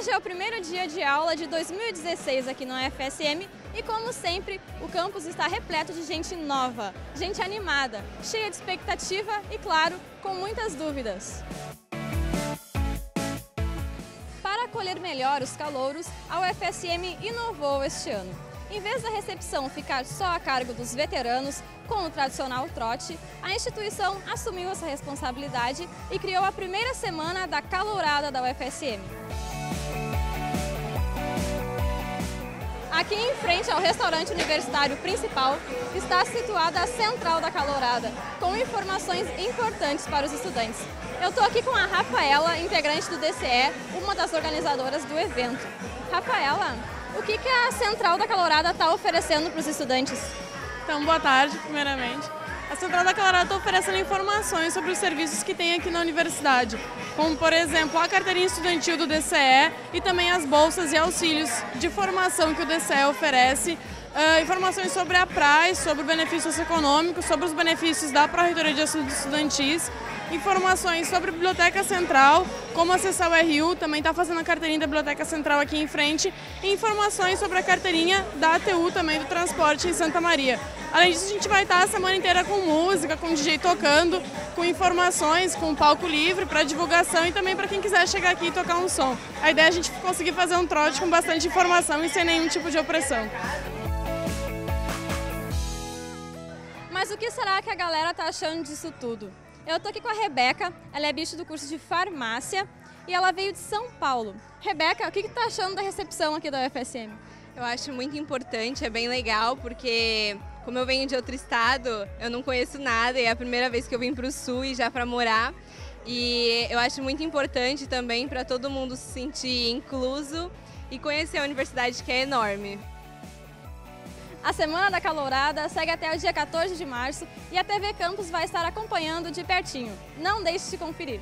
Hoje é o primeiro dia de aula de 2016 aqui no UFSM e, como sempre, o campus está repleto de gente nova, gente animada, cheia de expectativa e, claro, com muitas dúvidas. Para acolher melhor os calouros, a UFSM inovou este ano. Em vez da recepção ficar só a cargo dos veteranos, com o tradicional trote, a instituição assumiu essa responsabilidade e criou a primeira semana da Calourada da UFSM. Aqui em frente ao restaurante universitário principal está situada a Central da Calourada, com informações importantes para os estudantes. Eu estou aqui com a Rafaela, integrante do DCE, uma das organizadoras do evento. Rafaela, o que a Central da Calourada está oferecendo para os estudantes? Então, boa tarde, primeiramente. A Central da Calourada está oferecendo informações sobre os serviços que tem aqui na universidade, como, por exemplo, a carteirinha estudantil do DCE e também as bolsas e auxílios de formação que o DCE oferece, informações sobre a PRAE, sobre o benefício socioeconômico, sobre os benefícios da Pró-Reitoria de Assuntos Estudantis, informações sobre a Biblioteca Central, como acessar o RU, também está fazendo a carteirinha da Biblioteca Central aqui em frente, e informações sobre a carteirinha da ATU também, do transporte em Santa Maria. Além disso, a gente vai estar a semana inteira com música, com DJ tocando, com informações, com palco livre para divulgação e também para quem quiser chegar aqui e tocar um som. A ideia é a gente conseguir fazer um trote com bastante informação e sem nenhum tipo de opressão. Mas o que será que a galera está achando disso tudo? Eu estou aqui com a Rebeca, ela é bicho do curso de farmácia e ela veio de São Paulo. Rebeca, o que está achando da recepção aqui da UFSM? Eu acho muito importante, é bem legal, porque como eu venho de outro estado, eu não conheço nada e é a primeira vez que eu vim para o Sul e já para morar. E eu acho muito importante também para todo mundo se sentir incluso e conhecer a universidade, que é enorme. A Semana da Calourada segue até o dia 14 de março e a TV Campus vai estar acompanhando de pertinho. Não deixe de conferir!